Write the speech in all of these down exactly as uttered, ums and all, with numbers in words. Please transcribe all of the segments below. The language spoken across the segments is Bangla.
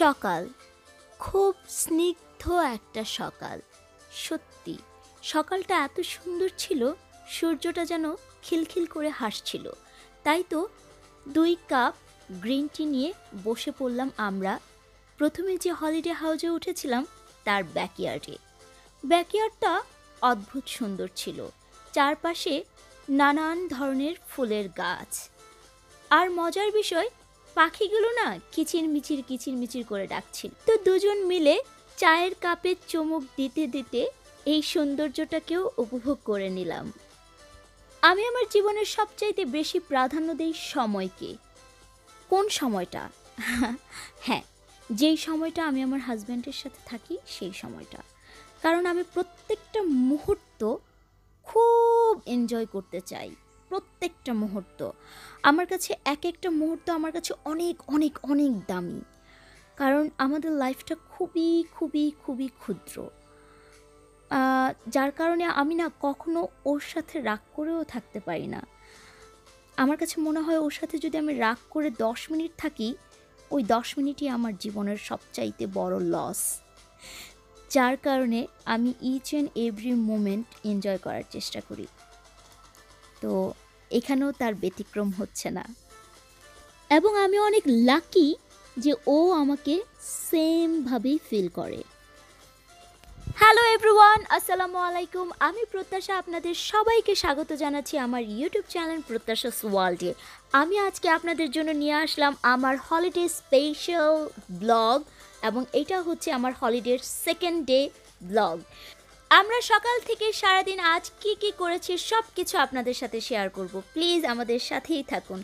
সকাল খুব স্নিগ্ধ একটা সকাল। সত্যি সকালটা এত সুন্দর ছিল, সূর্যটা যেন খিলখিল করে হাসছিল। তাই তো দুই কাপ গ্রিন টি নিয়ে বসে পড়লাম আমরা প্রথমে যে হলিডে হাউসে উঠেছিলাম তার ব্যাকইয়ার্ডে। ব্যাকইয়ার্ডটা অদ্ভুত সুন্দর ছিল, চারপাশে নানান ধরনের ফুলের গাছ। আর মজার বিষয়, পাখিগুলো না কিচিরমিচির কিচিরমিচির করে ডাকছিল। তো দুজন মিলে চায়ের কাপে চুমুক দিতে দিতে এই সৌন্দর্যটাকেও উপভোগ করে নিলাম। আমি আমার জীবনের সবচাইতে বেশি প্রাধান্য দিই সময়কে। কোন সময়টা? হ্যাঁ, যেই সময়টা আমি আমার হাজব্যান্ডের সাথে থাকি সেই সময়টা। কারণ আমি প্রত্যেকটা মুহূর্ত খুব এনজয় করতে চাই, প্রত্যেকটা মুহূর্ত। আমার কাছে এক একটা মুহূর্ত আমার কাছে অনেক অনেক অনেক দামি, কারণ আমাদের লাইফটা খুবই খুবই খুবই ক্ষুদ্র। যার কারণে আমি না কখনো ওর সাথে রাগ করেও থাকতে পারি না। আমার কাছে মনে হয় ওর সাথে যদি আমি রাগ করে দশ মিনিট থাকি, ওই দশ মিনিটই আমার জীবনের সবচাইতে বড় লস। যার কারণে আমি each and every moment enjoy করার চেষ্টা করি। তো এখানেও তার ব্যতিক্রম হচ্ছে না। এবং আমি অনেক লাকি যে ও আমাকে সেমভাবেই ফিল করে। হ্যালো এভরিওয়ান, আসসালামু আলাইকুম। আমি প্রত্যাশা, আপনাদের সবাইকে স্বাগত জানাচ্ছি আমার ইউটিউব চ্যানেল প্রত্যাশাস ওয়ার্ল্ডে। আমি আজকে আপনাদের জন্য নিয়ে আসলাম আমার হলিডে স্পেশাল ব্লগ, এবং এটা হচ্ছে আমার হলিডের সেকেন্ড ডে ব্লগ। আমরা সকাল থেকে সারাদিন আজ কি কি করেছি সব কিছু আপনাদের সাথে শেয়ার করব, প্লিজ আমাদের সাথেই থাকুন।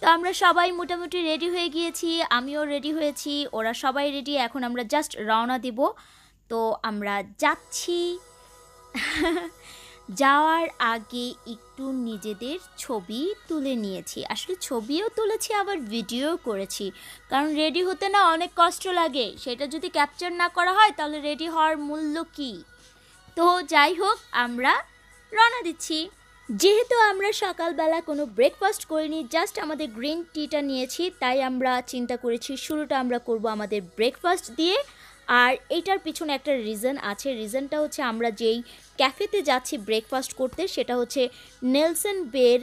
তো আমরা সবাই মোটামুটি রেডি হয়ে গিয়েছি, আমিও রেডি হয়েছি, ওরা সবাই রেডি। এখন আমরা জাস্ট রওনা দিব। তো আমরা যাচ্ছি। যাওয়ার আগে একটু নিজেদের ছবি তুলে নিয়েছি। আসলে ছবিও তুলেছি আবার ভিডিও করেছি, কারণ রেডি হতে না অনেক কষ্ট লাগে। সেটা যদি ক্যাপচার না করা হয় তাহলে রেডি হওয়ার মূল্য কী? তো যাই হোক, আমরা রওনা দিচ্ছি। যেহেতু আমরা সকালবেলা কোনো ব্রেকফাস্ট করিনি, জাস্ট আমাদের গ্রিন টিটা নিয়েছি, তাই আমরা চিন্তা করেছি শুরুটা আমরা করব আমাদের ব্রেকফাস্ট দিয়ে। আর এটার পিছনে একটা রিজন আছে। রিজনটা হচ্ছে আমরা যেই ক্যাফেতে যাচ্ছি ব্রেকফাস্ট করতে, সেটা হচ্ছে নেলসন বের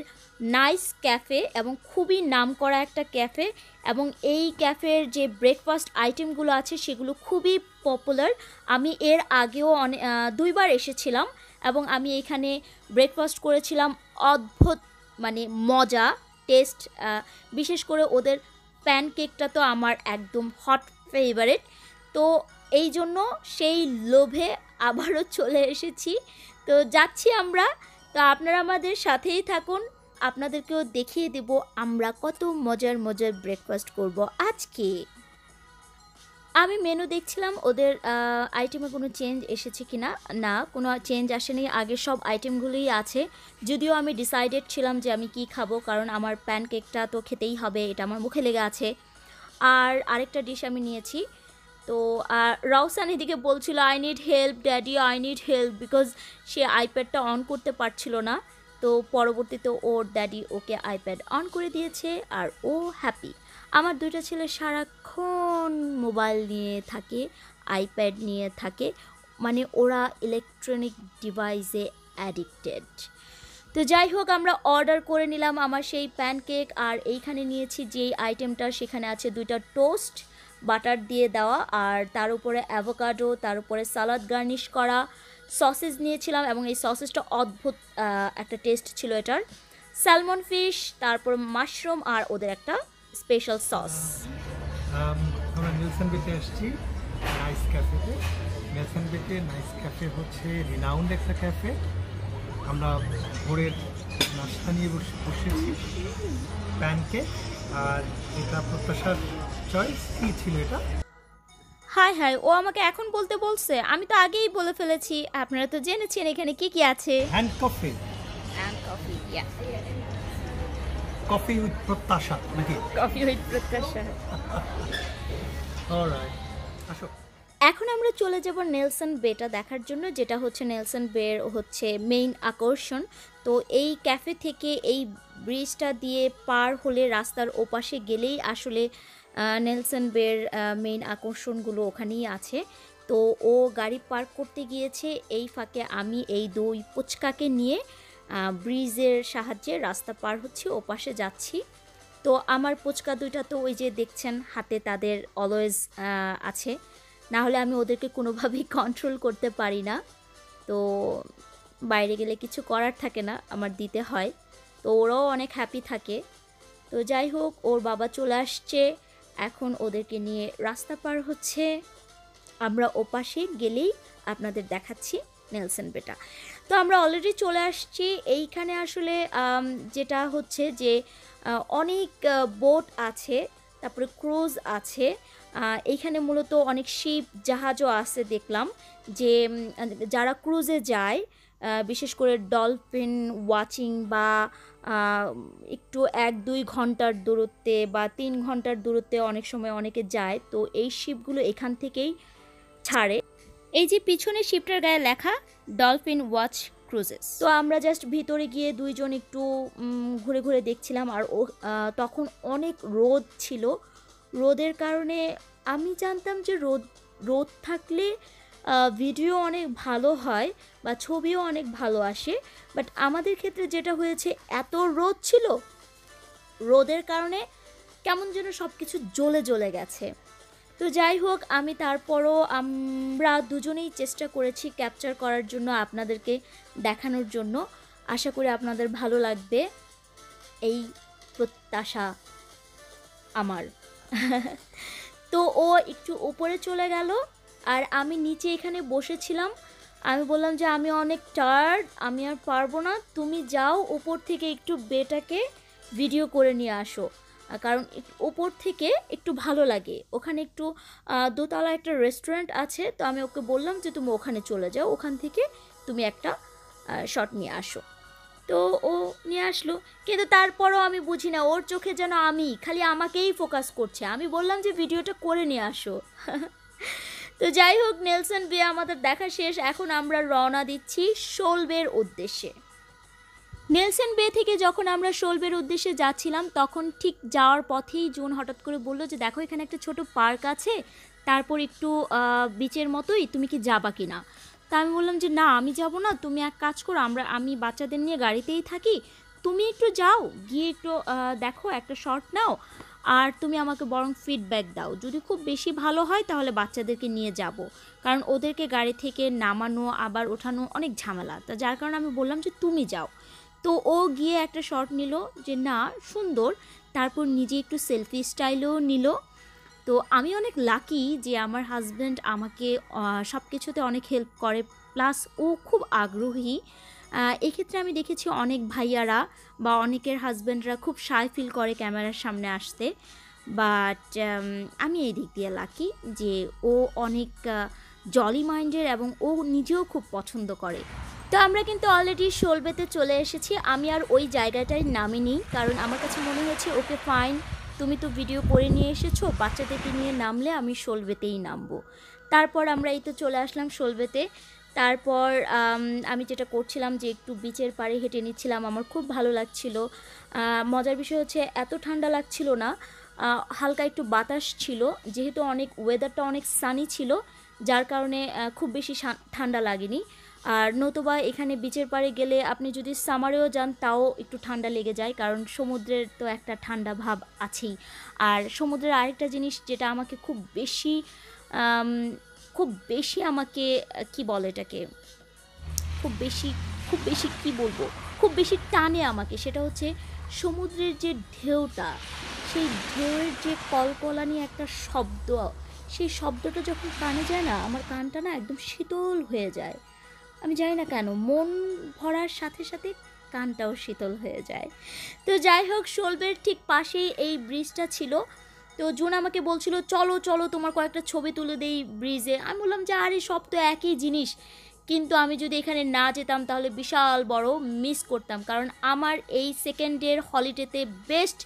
নাইস ক্যাফে, এবং খুবই নাম করা একটা ক্যাফে। এবং এই ক্যাফের যে ব্রেকফাস্ট আইটেমগুলো আছে সেগুলো খুবই পপুলার। আমি এর আগেও অনেক দুইবার এসেছিলাম, এবং আমি এখানে ব্রেকফাস্ট করেছিলাম। অদ্ভুত মানে মজা, টেস্ট। বিশেষ করে ওদের প্যানকেকটা তো আমার একদম হট ফেভারিট। তো এই জন্য সেই লোভে আবারও চলে এসেছি। তো যাচ্ছি আমরা। তো আপনারা আমাদের সাথেই থাকুন, আপনাদেরকেও দেখিয়ে দেব আমরা কত মজার মজার ব্রেকফাস্ট করব আজকে। আমি মেনু দেখছিলাম ওদের আইটেমে কোনো চেঞ্জ এসেছে কি না। না, কোনো চেঞ্জ আসেনি, আগে সব আইটেমগুলোই আছে। যদিও আমি ডিসাইডেড ছিলাম যে আমি কি খাবো, কারণ আমার প্যানকেকটা তো খেতেই হবে, এটা আমার মুখে লেগে আছে। আর আরেকটা ডিশ আমি নিয়েছি। তো আর রাউসান এদিকে বলছিল, I need help daddy, I need help, because সে আইপ্যাডটা অন করতে পারছিল না। তো পরবর্তীতে ওর ড্যাডি ওকে আইপ্যাড অন করে দিয়েছে, আর ও হ্যাপি। আমার দুইটা ছেলে সারাক্ষণ মোবাইল নিয়ে থাকে, আইপ্যাড নিয়ে থাকে, মানে ওরা ইলেকট্রনিক ডিভাইসে অ্যাডিক্টেড। তো যাই হোক, আমরা অর্ডার করে নিলাম আমার সেই প্যানকেক। আর এইখানে নিয়েছি যেই আইটেমটা, সেখানে আছে দুইটা টোস্ট বাটার দিয়ে দেওয়া, আর তার উপরে অ্যাভোকাডো, তার উপরে সালাদ গার্নিশ করা। সসেজ নিয়েছিলাম, এবং এই সসেজটা অদ্ভুত একটা টেস্ট ছিল এটার। স্যালমন ফিশ, তারপর মাশরুম, আর ওদের একটা স্পেশাল সস। আমরা নেলসন বেতে আসছি, নাইস ক্যাফেতে। নেলসন বেতে নাইস ক্যাফে হচ্ছে রিনাউন্ড একটা ক্যাফে। আমরা ভোরের নাস্তা নিয়ে বসে বসেছি, প্যানকেক, আর এটা প্রত্যাশার চয়েস। কী ছিল এটা? হাই হাই, ও আমাকে এখন বলতে বলছে, আমি তো আগেই বলে ফেলেছি। আপনারা তো জেনেছেন এখানে কি কি আছে। Hand coffee, hand coffee, yeah coffee with প্রত্যাশা, নাকি কফি উইথ প্রত্যাশা। অলরাইট, আসো। এখন আমরা চলে যাব নেলসন বেটা দেখার জন্য, যেটা হচ্ছে নেলসন বের হচ্ছে মেইন আকর্ষণ। তো এই ক্যাফে থেকে এই ব্রিজটা দিয়ে পার হলে রাস্তার ওপাশে গেলেই আসলে नेल्सन बेर मेन आकर्षणगुलो ओखानेই আছে। तो ओ गाड़ी पार्क करते गিয়েছে এই ফাঁকে আমি এই দুই পুচকাকে নিয়ে ব্রিজের সাহায্যে রাস্তা পার হচ্ছি, ও পাশে যাচ্ছি। তো আমার পুচকা দুইটা তো ওই যে দেখছেন হাতে তাদের অলওয়েজ আছে, না হলে আমি ওদেরকে কোনোভাবেই কন্ট্রোল করতে পারি না। তো বাইরে গেলে কিছু করার থাকে না, আমার দিতে হয়। তো ওরাও অনেক হ্যাপি থাকে। তো যাই হোক, ওর বাবা চলে আসছে, এখন ওদেরকে নিয়ে রাস্তা পার হচ্ছে। আমরা ওপাশে গেলেই আপনাদের দেখাচ্ছি নেলসন বেটা। তো আমরা অলরেডি চলে আসছি। এইখানে আসলে যেটা হচ্ছে যে অনেক বোট আছে, তারপরে ক্রুজ আছে, এইখানে মূলত অনেক শিপ জাহাজও আছে। দেখলাম যে যারা ক্রুজে যায়, বিশেষ করে ডলফিন ওয়াচিং বা একটু এক দুই ঘন্টার দূরত্বে বা তিন ঘন্টার দূরত্বে অনেক সময় অনেকে যায়। তো এই শিপগুলো এখান থেকেই ছাড়ে। এই যে পিছনে শিপটার গায়ে লেখা ডলফিন ওয়াচ ক্রুজেস। তো আমরা জাস্ট ভিতরে গিয়ে দুইজন একটু ঘুরে ঘুরে দেখছিলাম, আর তখন অনেক রোদ ছিল। রোদের কারণে আমি জানতাম যে রোদ রোদ থাকলে ভিডিও অনেক ভালো হয় বা ছবিও অনেক ভালো আসে, বাট আমাদের ক্ষেত্রে যেটা হয়েছে এত রোদ ছিল, রোদের কারণে কেমন যেন সব কিছু জ্বলে জ্বলে গেছে। তো যাই হোক, আমি তারপরও আমরা দুজনেই চেষ্টা করেছি ক্যাপচার করার জন্য, আপনাদেরকে দেখানোর জন্য। আশা করি আপনাদের ভালো লাগবে, এই প্রত্যাশা আমার। তো ও একটু উপরে চলে গেল, আর আমি নিচে এখানে বসেছিলাম। আমি বললাম যে আমি অনেক টায়ার্ড, আমি আর পারবো না, তুমি যাও উপর থেকে একটু বেটাকে ভিডিও করে নিয়ে আসো, কারণ ওপর থেকে একটু ভালো লাগে। ওখানে একটু দোতলা একটা রেস্টুরেন্ট আছে, তো আমি ওকে বললাম যে তুমি ওখানে চলে যাও, ওখান থেকে তুমি একটা শট নিয়ে আসো। তো ও নিয়ে আসলো, কিন্তু তারপরও আমি বুঝি না ওর চোখে যেন আমি খালি আমাকেই ফোকাস করছে। আমি বললাম যে ভিডিওটা করে নিয়ে আসো। তো যাই হোক, নেলসন বে আমাদের দেখা শেষ। এখন আমরা রওনা দিচ্ছি শোল বের উদ্দেশ্যে। নেলসন বে থেকে যখন আমরা শোল বের উদ্দেশ্যে যাচ্ছিলাম, তখন ঠিক যাওয়ার পথেই জুন হঠাৎ করে বললো যে দেখো এখানে একটা ছোট পার্ক আছে, তারপর একটু বিচের মতোই, তুমি কি যাবা কি না? তা আমি বললাম যে না, আমি যাব না, তুমি এক কাজ করো, আমরা আমি বাচ্চাদের নিয়ে গাড়িতেই থাকি, তুমি একটু যাও, গিয়ে একটু দেখো, একটা শট নাও, আর তুমি আমাকে বরং ফিডব্যাক দাও। যদি খুব বেশি ভালো হয় তাহলে বাচ্চাদেরকে নিয়ে যাব, কারণ ওদেরকে গাড়ি থেকে নামানো আবার ওঠানো অনেক ঝামেলা। তা যার কারণে আমি বললাম যে তুমি যাও। তো ও গিয়ে একটা শট নিল যে না সুন্দর, তারপর নিজে একটু সেলফি স্টাইলও নিল। তো আমি অনেক লাকি যে আমার হাজব্যান্ড আমাকে সব কিছুতে অনেক হেল্প করে, প্লাস ও খুব আগ্রহী। এক্ষেত্রে আমি দেখেছি অনেক ভাইয়ারা বা অনেকের হাজব্যান্ডরা খুব শাই ফিল করে ক্যামেরার সামনে আসতে, বাট আমি এই দিক দিয়ে লাকি যে ও অনেক জলি মাইন্ডের এবং ও নিজেও খুব পছন্দ করে। তো আমরা কিন্তু অলরেডি শোল বেতে চলে এসেছি। আমি আর ওই জায়গাটায় নামিনি, কারণ আমার কাছে মনে হয়েছে ওকে ফাইন, তুমি তো ভিডিও করে নিয়ে এসেছো, বাচ্চাদেরকে নিয়ে নামলে আমি শোল বেতেই নামবো। তারপর আমরা এই তো চলে আসলাম শোল বেতে। তারপর আমি যেটা করছিলাম যে একটু বিচের পাড়ে হেঁটে নিচ্ছিলাম, আমার খুব ভালো লাগছিল। মজার বিষয় হচ্ছে এত ঠান্ডা লাগছিল না, হালকা একটু বাতাস ছিল, যেহেতু অনেক ওয়েদারটা অনেক সানি ছিল, যার কারণে খুব বেশি ঠান্ডা লাগেনি। আর নতুবা এখানে বিচের পাড়ে গেলে আপনি যদি সামারেও যান তাও একটু ঠান্ডা লেগে যায়, কারণ সমুদ্রের তো একটা ঠান্ডা ভাব আছেই। আর সমুদ্রের আরেকটা জিনিস যেটা আমাকে খুব বেশি খুব বেশি আমাকে কি বলে এটাকে খুব বেশি খুব বেশি কি বলবো খুব বেশি টানে আমাকে, সেটা হচ্ছে সমুদ্রের যে ঢেউটা, সেই ঢেউয়ের যে কলকলানি একটা শব্দ, সেই শব্দটা যখন কানে যায় না, আমার কানটা না একদম শীতল হয়ে যায়। আমি জানি না কেন, মন ভরার সাথে সাথে কানটাও শীতল হয়ে যায়। তো যাই হোক, শোলবের ঠিক পাশেই এই ব্রিজটা ছিল। তো জুন আমাকে বলছিল চলো চলো তোমার কয়েকটা ছবি তুলে দেই ব্রিজে। আমি বললাম যে আরে সব তো একই জিনিস, কিন্তু আমি যদি এখানে না যেতাম তাহলে বিশাল বড় মিস করতাম, কারণ আমার এই সেকেন্ড ডের হলিডেতে বেস্ট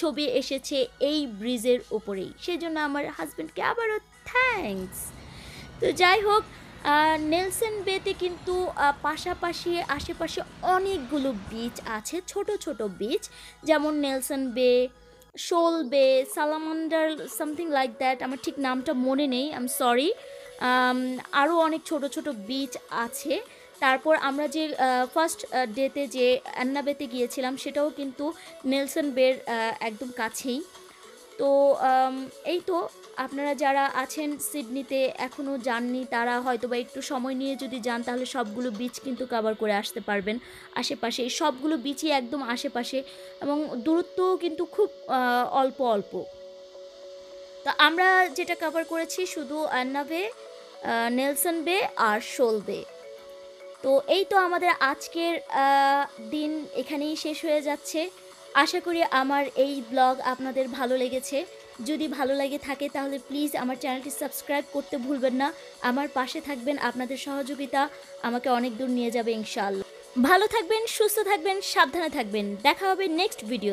ছবি এসেছে এই ব্রিজের উপরেই। সেই জন্য আমার হাজব্যান্ডকে আবারও থ্যাঙ্কস। তো যাই হোক, নেলসন বেতে কিন্তু পাশাপাশি আশেপাশে অনেকগুলো বিচ আছে, ছোট ছোট বিচ, যেমন Nelson Bay, Shoal Bay Salamander something like that आमार ठीक नामटा मने नेई, आई एम सॉरी। आरो अनेक छोटो छोटो बीच आछे। तारपर आमरा जे फर्स्ट डेते जे अन्नाबेते गिएछिलाम सेटाओ किन्तु नेलसन बेर एकदम काछेई। तो एई तो आपनारा जारा आछेन सिडनीते एखोनो जाननी तारा हयतोबा एकटु समय निये जोदि जान ताहले सबगुलो बीच किन्तु कवर करे आसते पारबेन। आशेपाशे सबगुलो बीचई एकदम आशेपाशे एबं दूरत्वो किन्तु खूब अल्प अल्प। तो आमरा जेटा कवर करेछि शुधु अन्ना बे, नेलसन बे आर शोल बे। तो यही तो आमादेर आजकेर दिन एखानेई शेष हो जाच्छे। आशा करी आमार एई ब्लग आपनादेर भालो लेगेछे। जोदि भालो लेगे थाके ताहले प्लिज आमार चैनलटी सबस्क्राइब करते भूलबेन ना। आमार पाशे थाकबेन, आपनादेर सहयोगिता आमाके अनेक दूर निये जाबे इनशाल्लाह। भालो थाकबेन, सुस्थ थाकबेन, साबधाने थाकबेन। देखा होबे नेक्स्ट भिडियो।